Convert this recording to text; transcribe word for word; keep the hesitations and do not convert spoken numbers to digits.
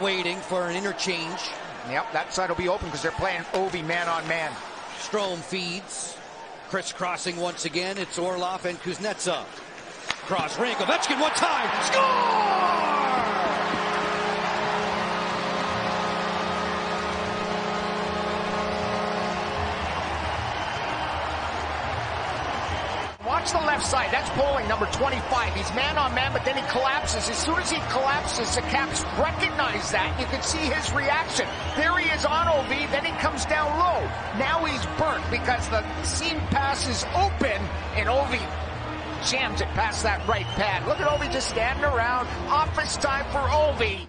waiting for an interchange. Yep, that side will be open because they're playing Ovi man on man. Strome feeds. Crisscrossing once again. It's Orlov and Kuznetsov. Cross ring. Ovechkin one time. Score! Watch the left side. That's Poling, number twenty-five. He's man on man, but then he collapses. As soon as he collapses, the Caps recognize that. You can see his reaction. There he is on O V. Then he comes down low. Now he's burnt because the seam pass is open and O V jams it past that right pad. Look at Ovi just standing around. Office time for Ovi.